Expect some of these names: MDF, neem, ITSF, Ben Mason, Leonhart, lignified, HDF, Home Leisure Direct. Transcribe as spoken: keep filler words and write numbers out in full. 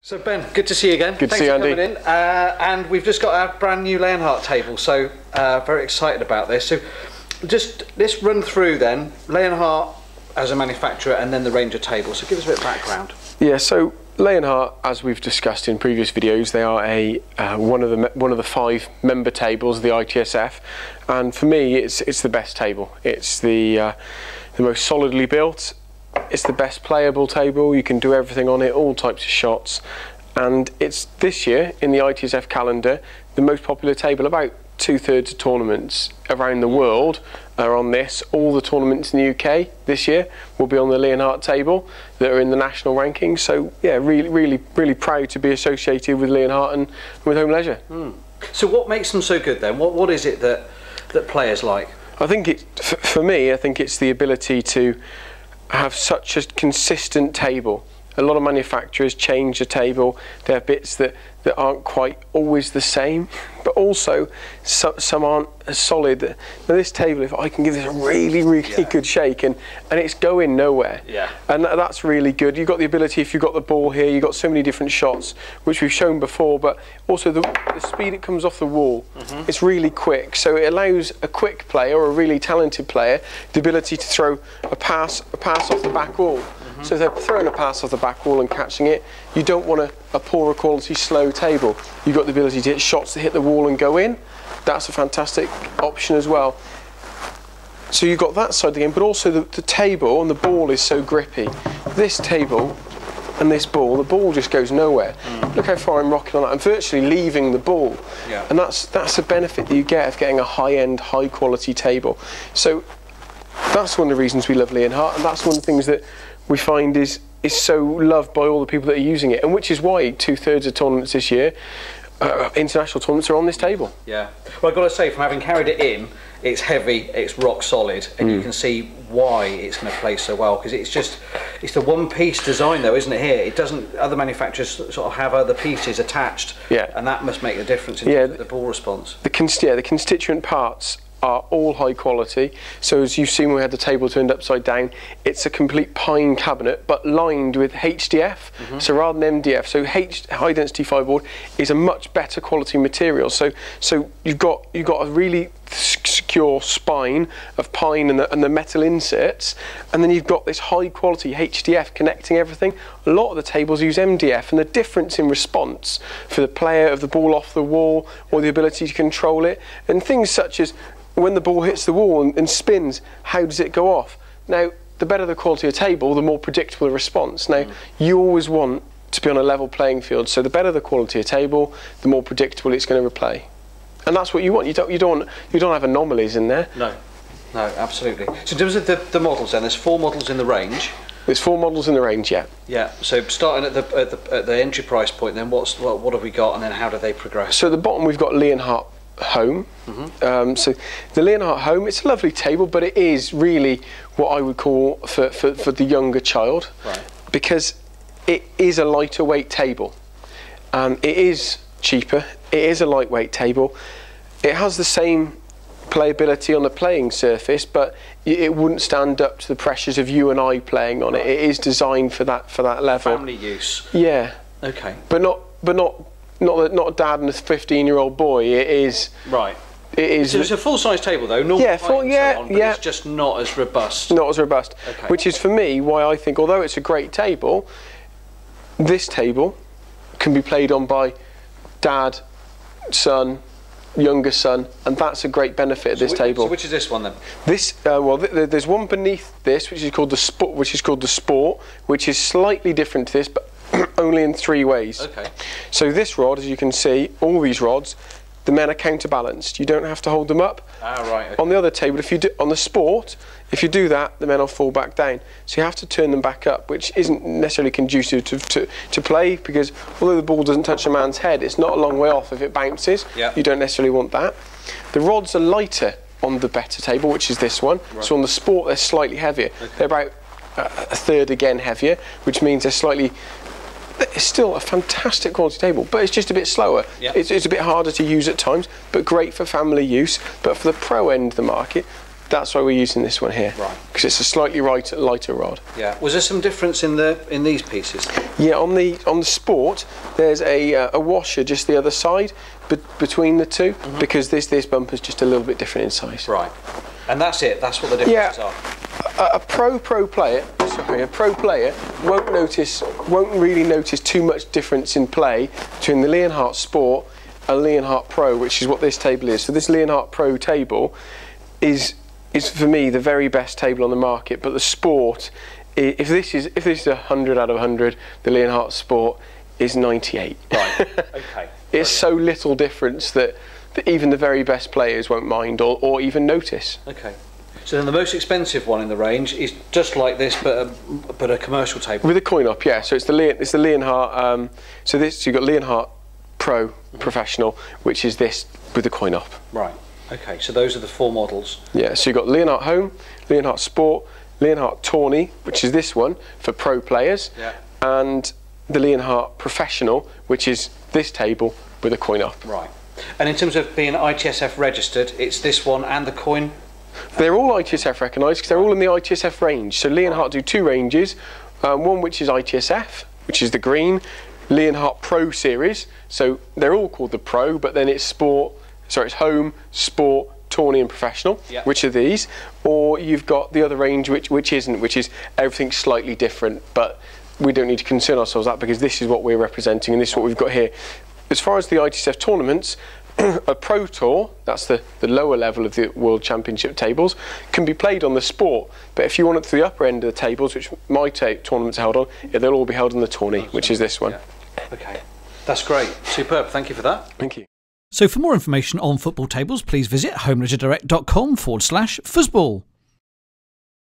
So Ben, good to see you again. Good Thanks to see you, Andy. Coming in. Uh, and we've just got our brand new Leonhart table, so uh, very excited about this. So just let's run through then Leonhart as a manufacturer and then the range of tables. So give us a bit of background. Yeah, so Leonhart, as we've discussed in previous videos, they are a uh, one of the one of the five member tables of the I T S F, and for me, it's it's the best table. It's the uh, the most solidly built. It's the best playable table. You can do everything on it, all types of shots, and it's this year in the I T S F calendar the most popular table. About two-thirds of tournaments around the world are on this. All the tournaments in the U K this year will be on the Leonhart table that are in the national rankings. So yeah, really really really proud to be associated with Leonhart and with Home Leisure. Mm. So what makes them so good then? What, what is it that that players like? I think it, for me, I think it's the ability to have such a consistent table. A lot of manufacturers change the table. They have bits that, that aren't quite always the same, but also so, some aren't as solid. Now this table, if I can give this a really, really yeah. good shake, and, and it's going nowhere. Yeah. And that, that's really good. You've got the ability, if you've got the ball here, you've got so many different shots, which we've shown before, but also the, the speed it comes off the wall. Mm-hmm. It's really quick. So it allows a quick player or a really talented player the ability to throw a pass, a pass off the back wall. So if they're throwing a pass off the back wall and catching it, you don't want a, a poorer quality slow table. You've got the ability to hit shots that hit the wall and go in. That's a fantastic option as well. So you've got that side of the game, but also the, the table and the ball is so grippy. This table and this ball, the ball just goes nowhere. Mm. Look how far I'm rocking on that. I'm virtually leaving the ball. Yeah. And that's, that's a benefit that you get of getting a high-end, high-quality table. So that's one of the reasons we love Leonhart, and that's one of the things that we find is is so loved by all the people that are using it, and which is why two-thirds of tournaments this year, uh, international tournaments, are on this table. Yeah, well, I've got to say, from having carried it in, it's heavy, it's rock solid, and mm. you can see why it's going to play so well, because it's just, it's the one-piece design though, isn't it here? It doesn't, other manufacturers sort of have other pieces attached, yeah. and that must make the difference in yeah, the, the ball response. The const yeah, the constituent parts are all high quality. So as you've seen, we had the table turned upside down. It's a complete pine cabinet, but lined with H D F, mm-hmm. so rather than M D F. So H, high density fiberboard is a much better quality material. So so you've got you've got a really secure spine of pine and the, and the metal inserts, and then you've got this high quality H D F connecting everything. A lot of the tables use M D F, and the difference in response for the player of the ball off the wall or the ability to control it, and things such as when the ball hits the wall and, and spins, how does it go off? Now, the better the quality of the table, the more predictable the response. Now, mm. you always want to be on a level playing field, so the better the quality of the table, the more predictable it's going to play. And that's what you want. You don't, you don't, you don't have anomalies in there. No, no, absolutely. So in terms of the, the models then, there's four models in the range. There's four models in the range, yeah. Yeah, so starting at the, at the, at the entry price point, then what's, what, what have we got, and then how do they progress? So at the bottom, we've got Leonhart Home. Mm-hmm. um, so the Leonhart Home, it's a lovely table, but it is really what I would call for, for, for the younger child, right. because it is a lighter weight table. Um, it is cheaper, it is a lightweight table. It has the same playability on the playing surface, but it wouldn't stand up to the pressures of you and I playing on right. it. It is designed for that for that level. Family use. Yeah. Okay. But not but not Not a, not a dad and a fifteen-year-old boy. It is right. It is. So it's a full-size table, though. Normal yeah, full, yeah, so on, but yeah. It's just not as robust. Not as robust. Okay. Which is for me why I think, although it's a great table, this table can be played on by dad, son, younger son, and that's a great benefit of so this which, table. So which is this one then? This uh, well, th th there's one beneath this, which is called the sport, which is called the sport, which is slightly different to this, but only in three ways. Okay. So this rod, as you can see, all these rods, the men are counterbalanced. You don't have to hold them up. Ah, right. Okay. On the other table, if you do, on the sport, if you do that, the men will fall back down. So you have to turn them back up, which isn't necessarily conducive to, to, to play, because although the ball doesn't touch a man's head, it's not a long way off if it bounces. Yep. You don't necessarily want that. The rods are lighter on the better table, which is this one. Right. So on the sport, they're slightly heavier. Okay. They're about a third again heavier, which means they're slightly... It's still a fantastic quality table, but it's just a bit slower. Yep. It's, it's a bit harder to use at times, but great for family use. But for the pro end of the market, That's why we're using this one here, right? Because it's a slightly lighter, lighter rod. Yeah. Was there some difference in the in these pieces? Yeah. On the on the Sport, there's a uh, a washer just the other side, but between the two, mm-hmm. because this this bumper's just a little bit different in size. Right. And that's it. That's what the differences yeah. are. A, a pro pro player, sorry, a pro player won't notice, won't really notice too much difference in play between the Leonhart Sport and Leonhart Pro, which is what this table is. So this Leonhart Pro table is. It's for me the very best table on the market, but the Sport, if this is if this is a hundred out of a hundred, the Leonhart Sport is ninety-eight. Right. Okay. It's so little difference that, that even the very best players won't mind or, or even notice. Okay. So then the most expensive one in the range is just like this, but a, but a commercial table with a coin op. Yeah. So it's the Leon, it's the Leonhart. Um, so this so you've got Leonhart Pro Professional, which is this with a coin op. Right. Okay, so those are the four models. Yeah, so you've got Leonhart Home, Leonhart Sport, Leonhart Tawny, which is this one for pro players, yeah. and the Leonhart Professional, which is this table with a coin up. Right. And in terms of being I T S F registered, it's this one and the coin? They're all I T S F recognised because they're all in the I T S F range. So Leonhart do two ranges, um, one which is I T S F, which is the green, Leonhart Pro series, so they're all called the Pro, but then it's Sport, so it's Home, Sport, Tawny and Professional, yep. which are these, or you've got the other range which which isn't, which is everything slightly different, but we don't need to concern ourselves with that because this is what we're representing and this is what we've got here. As far as the I T S F tournaments, a Pro Tour, that's the, the lower level of the World Championship tables, can be played on the Sport, but if you want it to the upper end of the tables, which my ta tournaments are held on, yeah, they'll all be held on the Tawny, awesome. Which is this one. Yeah. Okay, that's great, superb, thank you for that. Thank you. So for more information on football tables, please visit homeleisuredirect dot com forward slash fuzzball.